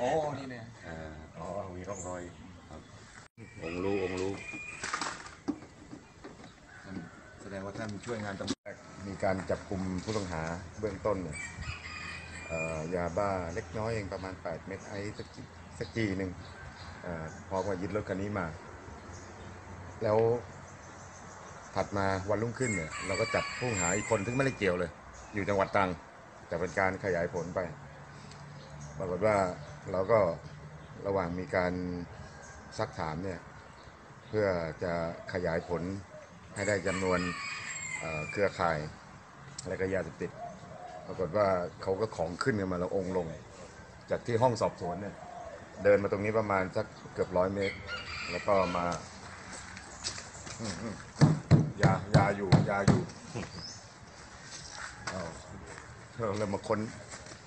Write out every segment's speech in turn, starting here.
อ๋อนี่เนี่ยอ๋อมีร่องรอยองค์รู้องค์รู้แสดงว่าท่านช่วยงานตำรวจมีการจับกลุ่มผู้ต้องหาเบื้องต้นยาบ้าเล็กน้อยเองประมาณ8เม็ดไอซ์สักจีหนึ่งพอมายึดรถคันนี้มาแล้วถัดมาวันรุ่งขึ้นเนี่ยเราก็จับผู้หาอีกคนซึ่งไม่ได้เกี่ยวเลยอยู่จังหวัดตรังแต่เป็นการขยายผลไปปรากฏว่าเราก็ระหว่างมีการซักถามเนี่ยเพื่อจะขยายผลให้ได้จำนวนเครือข่ายและก็ยาเสพติดปรากฏว่าเขาก็ของขึ้นกันมาแล้วองค์ลงจากที่ห้องสอบสวนเนี่ยเดินมาตรงนี้ประมาณสักเกือบ100เมตรแล้วก็มายาอยู่เรามาค้น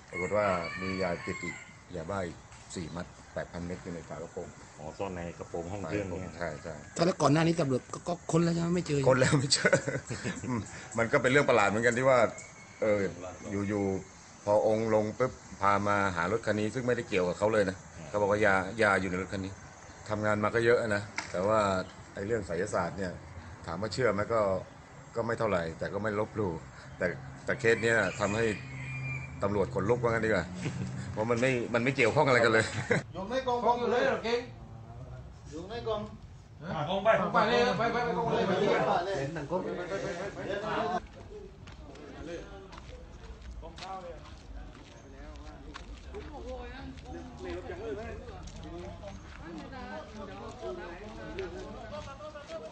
ปรากฏว่ามียาติดอีกยาบ้าอีก4 มัด 8,000 เม็ดอยู่ในฝากระโปรงอ๋อซ่อนในกระโปรงห้องเครื่องใช่ใช่แล้วก่อนหน้านี้ตำรวจก็ค้นแล้วยังไม่เจอค้นแล้วไม่เจอมันก็เป็นเรื่องประหลาดเหมือนกันที่ว่าอยู่พอองค์ลงปุ๊บพามาหารถคันนี้ซึ่งไม่ได้เกี่ยวกับเขาเลยนะเขาบอกว่ายาอยู่ในรถคันนี้ทำงานมาก็เยอะนะแต่ว่าไอ้เรื่องไสยศาสตร์เนี่ยถามว่าเชื่อไหมก็ไม่เท่าไหร่แต่ก็ไม่ลบหลู่แต่เคสเนี้ยทำให้ตำรวจขนลุกว่างั้นดีกว่าเพราะมันไม่เกี่ยวข้องอะไรกันเลยอยู่ในกองอยู่เลยเก่งอยู่ในกองกองไปเลยไปกองเลยเห็นหนังกองฮะ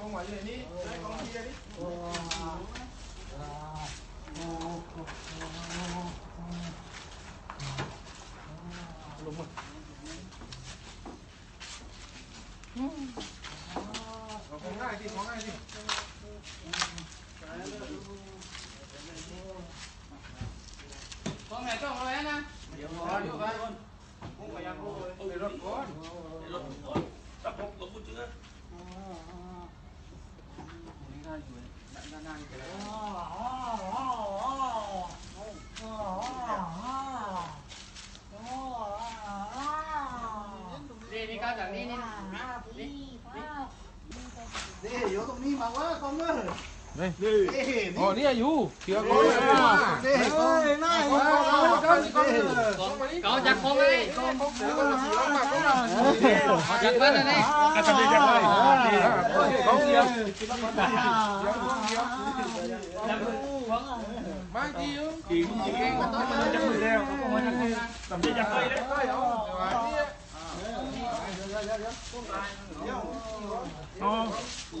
ของไหวเลยนี่ของเทียนี่ลงมาของง่ายดิของไหนต้องอะไรนะเดี๋ยวดูไปคนผมพยายามดูเลยรถก่อนตัดผมกับผู้เชื้อนี่การจากนี่อยู่ตรงนี้มาว่าก้องเลยอ๋อนี่อยู่เกี่ยวกับนี่น่าก้องจากก้องเลยจากบ้านนี่กระชับจากบ้านก้องเกี่ยวไม่ดีอยู่ดีมึงดีแค่ต้องมาจากมือแล้วสำเร็จจากเลยได้Con chữa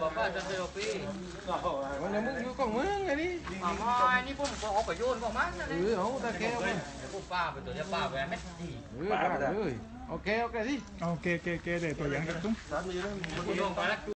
Ok để tôi dẫn các chúng.